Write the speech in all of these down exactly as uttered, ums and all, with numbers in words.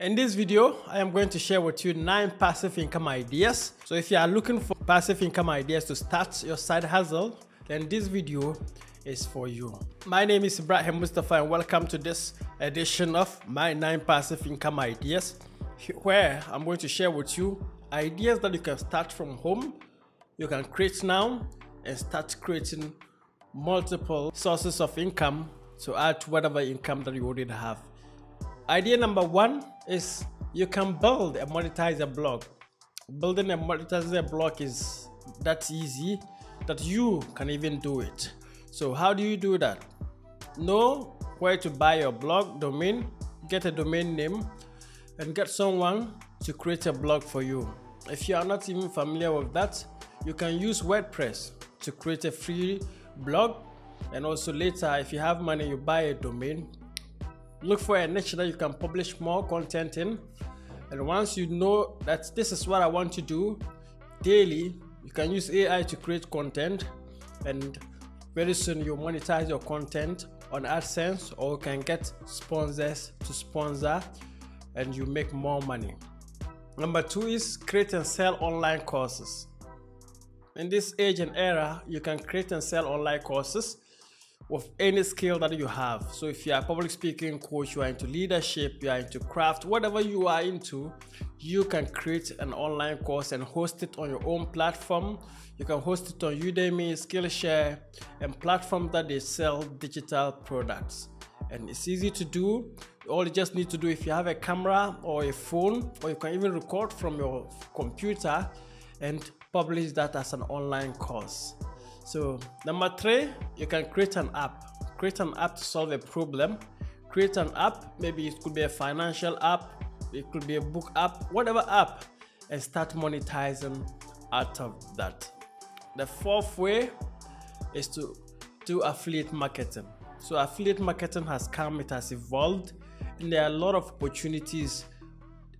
In this video, I am going to share with you nine passive income ideas. So if you are looking for passive income ideas to start your side hustle, then this video is for you. My name is Ibrahim Mustapha and welcome to this edition of my nine passive income ideas, where I'm going to share with you ideas that you can start from home, you can create now and start creating multiple sources of income to add to whatever income that you already have. Idea number one is you can build and monetize a blog. Building and monetizing a blog is that easy that you can even do it. So how do you do that? Know where to buy your blog domain, get a domain name, and get someone to create a blog for you. If you are not even familiar with that, you can use WordPress to create a free blog, and also later if you have money you buy a domain. Look for a niche that you can publish more content in, and once you know that this is what I want to do daily, you can use A I to create content, and very soon you'll monetize your content on AdSense, or you can get sponsors to sponsor and you make more money. Number two is create and sell online courses. In this age and era, you can create and sell online courses with any skill that you have. So if you are a public speaking coach, you are into leadership, you are into craft, whatever you are into, you can create an online course and host it on your own platform. You can host it on Udemy, Skillshare, and platforms that they sell digital products. And it's easy to do. All you just need to do, if you have a camera or a phone, or you can even record from your computer and publish that as an online course. So number three, you can create an app. Create an app to solve a problem. Create an app, maybe it could be a financial app, it could be a book app, whatever app, and start monetizing out of that. The fourth way is to do affiliate marketing. So affiliate marketing has come, it has evolved, and there are a lot of opportunities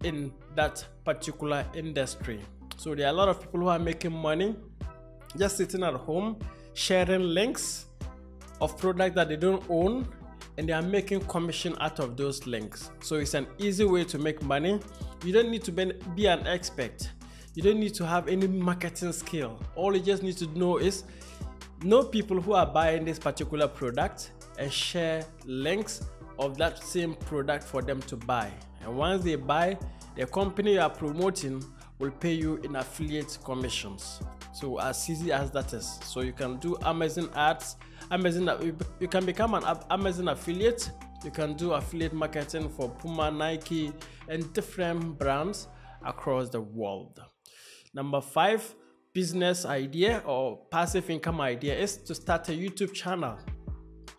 in that particular industry. So there are a lot of people who are making money just sitting at home, sharing links of products that they don't own, and they are making commission out of those links. So it's an easy way to make money. You don't need to be an expert. You don't need to have any marketing skill. All you just need to know is know people who are buying this particular product and share links of that same product for them to buy. And once they buy, the company you are promoting will pay you in affiliate commissions. So as easy as that is. So you can do Amazon ads, Amazon, you can become an Amazon affiliate, you can do affiliate marketing for Puma, Nike, and different brands across the world. Number five business idea or passive income idea is to start a YouTube channel.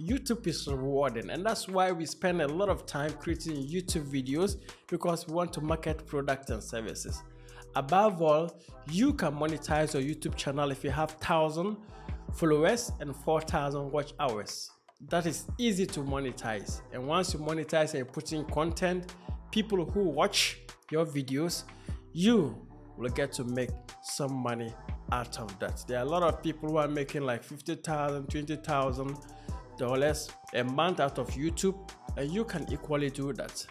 YouTube is rewarding, and that's why we spend a lot of time creating YouTube videos, because we want to market products and services. Above all, you can monetize your YouTube channel if you have one thousand followers and four thousand watch hours. That is easy to monetize. And once you monetize and put in content, people who watch your videos, you will get to make some money out of that. There are a lot of people who are making like fifty thousand dollars, twenty thousand dollars a month out of YouTube, and you can equally do that.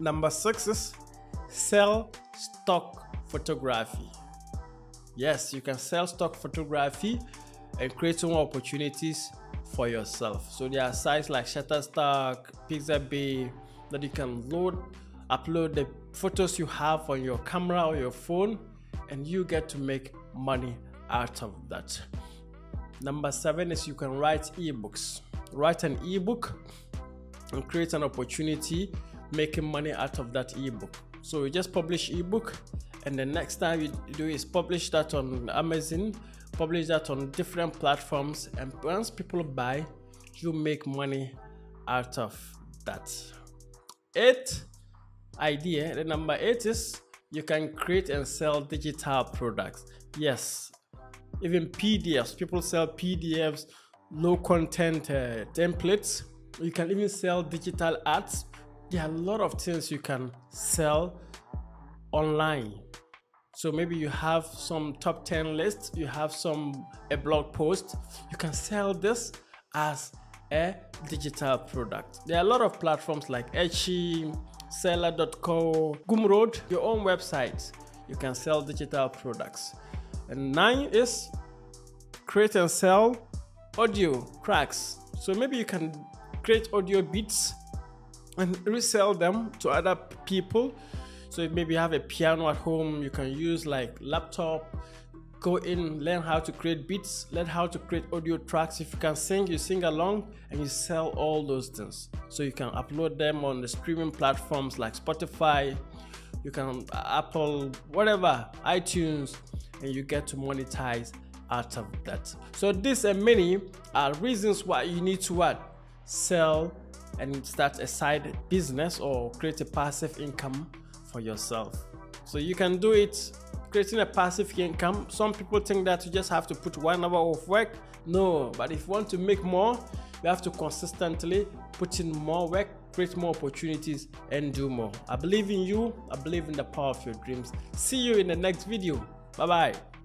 Number six is sell stock photography. Yes, you can sell stock photography and create more opportunities for yourself. So there are sites like Shutterstock, Pixabay that you can load, upload the photos you have on your camera or your phone, and you get to make money out of that. Number seven is you can write ebooks. Write an ebook and create an opportunity making money out of that ebook. So you just publish ebook, and the next time you do is publish that on Amazon, publish that on different platforms, and once people buy, you make money out of that. Eight idea, the number eight is you can create and sell digital products. Yes, even P D Fs, people sell P D Fs, low content uh, templates. You can even sell digital ads. There are a lot of things you can sell online. So maybe you have some top ten lists, you have some a blog post, you can sell this as a digital product. There are a lot of platforms like Etsy, Seller dot co, Gumroad, your own website. You can sell digital products. And nine is create and sell audio tracks. So maybe you can create audio beats and resell them to other people. So maybe you have a piano at home, you can use like laptop, go in, learn how to create beats, learn how to create audio tracks. If you can sing, you sing along and you sell all those things. So you can upload them on the streaming platforms like Spotify, you can Apple, whatever, iTunes, and you get to monetize out of that. So these and many are reasons why you need to what? Sell and start a side business or create a passive income for yourself. So you can do it creating a passive income. Some people think that you just have to put one hour of work. No, but if you want to make more, you have to consistently put in more work, create more opportunities, and do more. I believe in you. I believe in the power of your dreams. See you in the next video. Bye bye.